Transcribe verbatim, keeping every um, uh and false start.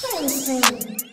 Crazy.